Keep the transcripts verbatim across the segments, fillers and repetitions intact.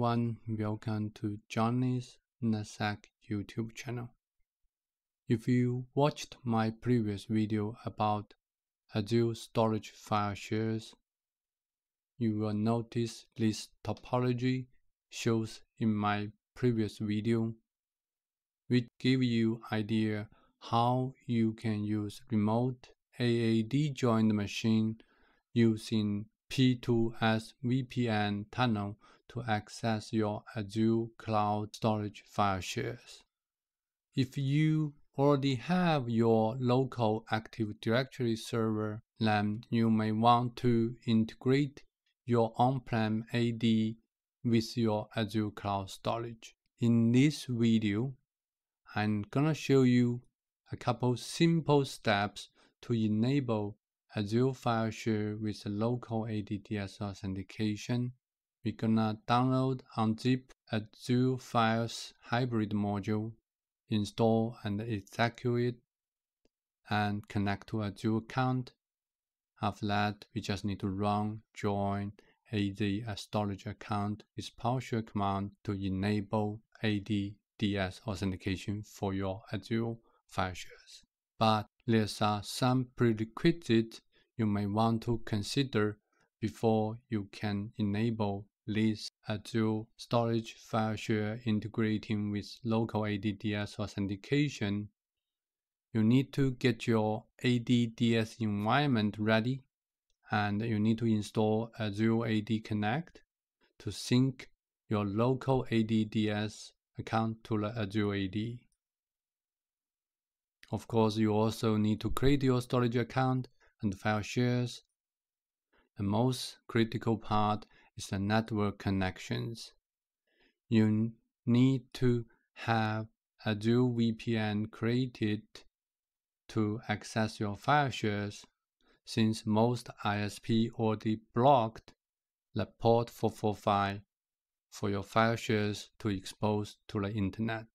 everyone, welcome to Johnny's NASAC YouTube channel. If you watched my previous video about Azure Storage File Shares, you will notice this topology shows in my previous video, which give you idea how you can use remote A A D joined machine using P two S V P N tunnel to access your Azure Cloud Storage File Shares. If you already have your local Active Directory server, then you may want to integrate your on-prem A D with your Azure Cloud Storage. In this video, I'm gonna show you a couple simple steps to enable Azure File Share with local A D D S authentication. We're gonna download unzip Azure Files Hybrid module, install and execute it, and connect to Azure account. After that, we just need to run join A D storage account with PowerShell command to enable A D D S authentication for your Azure File Shares. But there are some prerequisites you may want to consider before you can enable this Azure Storage File Share integrating with local A D D S authentication. You need to get your A D D S environment ready, and you need to install Azure A D Connect to sync your local A D D S account to the Azure A D. Of course, you also need to create your storage account and file shares. The most critical part is the network connections. You need to have Azure V P N created to access your file shares, since most I S P already blocked the port four forty-five for your file shares to expose to the internet.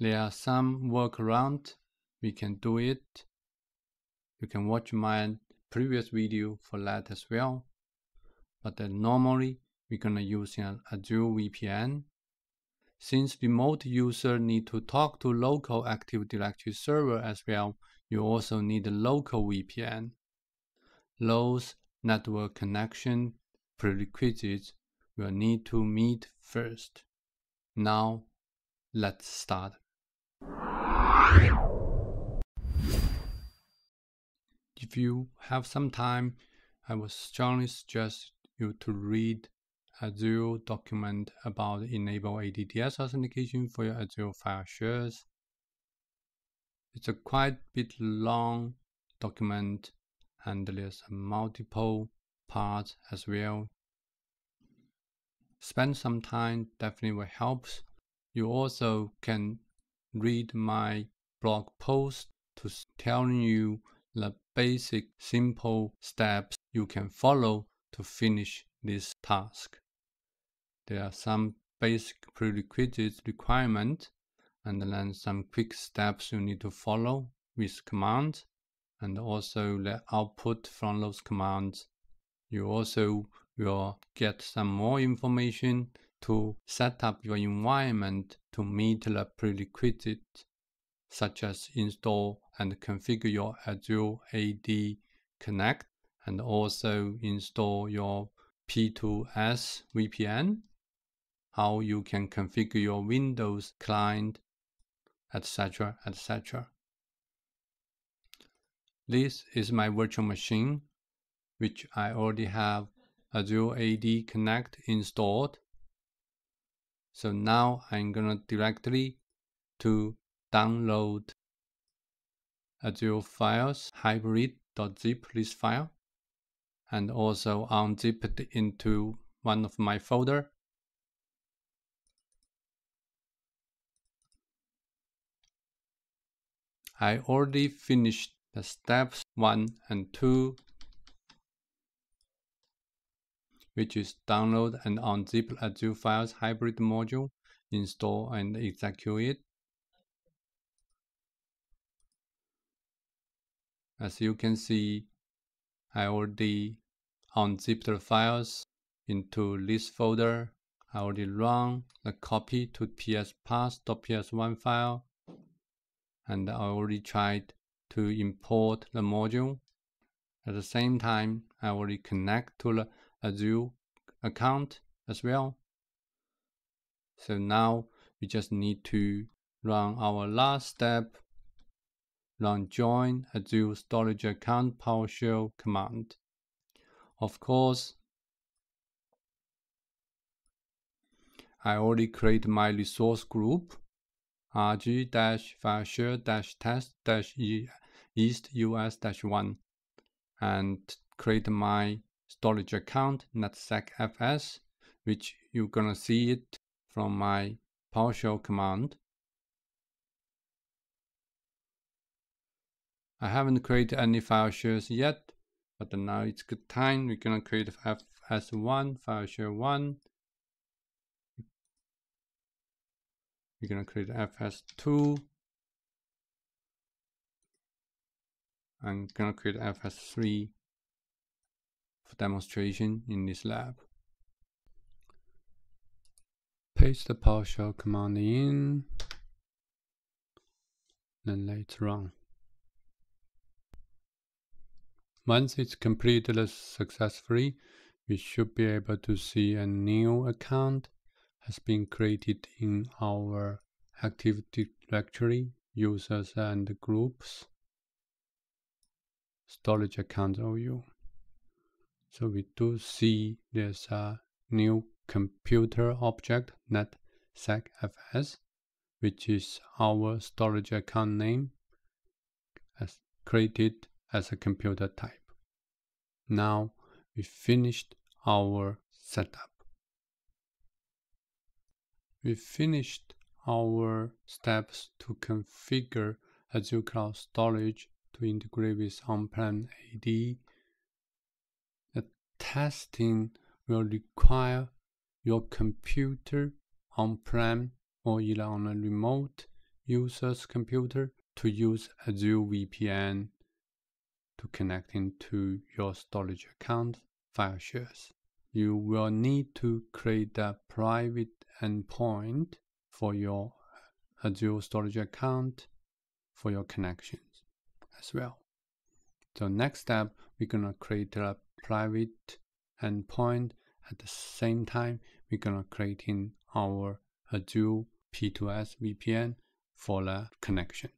There are some workarounds we can do it. You can watch my previous video for that as well. But then normally we're gonna use an Azure V P N. Since remote user need to talk to local Active Directory server as well, you also need a local V P N. Those network connection prerequisites will need to meet first. Now let's start. If you have some time, I would strongly suggest you to read Azure document about enable A D D S authentication for your Azure File Shares. It's a quite bit long document, and there's multiple parts as well. Spend some time, definitely will help. You also can read my blog post to tell you the basic simple steps you can follow to finish this task. There are some basic prerequisites requirements, and then some quick steps you need to follow with commands, and also the output from those commands. You also will get some more information to set up your environment to meet the prerequisites, such as install and configure your Azure A D Connect, and also install your P two S V P N, how you can configure your Windows client, et cetera, et cetera. This is my virtual machine, which I already have Azure A D Connect installed. So now I'm gonna directly to download Azure Files Hybrid.zip, this file, and also unzip it into one of my folder. I already finished the steps one and two, which is download and unzip Azure Files Hybrid module, install and execute it. As you can see, I already unzipped the files into this folder I already run the copy to pspass.ps one file, and I already tried to import the module. At the same time, I already connect to the Azure account as well. So now we just need to run our last step, run join Azure Storage Account PowerShell command. Of course, I already create my resource group, R G dash fileshare dash test dash east us dash one, and create my storage account NetSecFS, which you're gonna see it from my PowerShell command. I haven't created any file shares yet, but now it's good time. We're gonna create F S one, file share one. We're gonna create F S two. I'm gonna create F S three for demonstration in this lab. Paste the PowerShell command in, then let it run. Once it's completed successfully, we should be able to see a new account has been created in our Active Directory, users and groups, storage account O U. So we do see there's a new computer object NetSecFS, which is our storage account name as created as a computer type. Now we finished our setup. We finished our steps to configure Azure Cloud Storage to integrate with on-prem A D. The testing will require your computer on-prem or either on a remote user's computer to use Azure V P N to connect into your storage account file shares. You will need to create a private endpoint for your Azure storage account for your connections as well. So next step, we're gonna create a private endpoint. At the same time, we're gonna create in our Azure P two S V P N for the connection.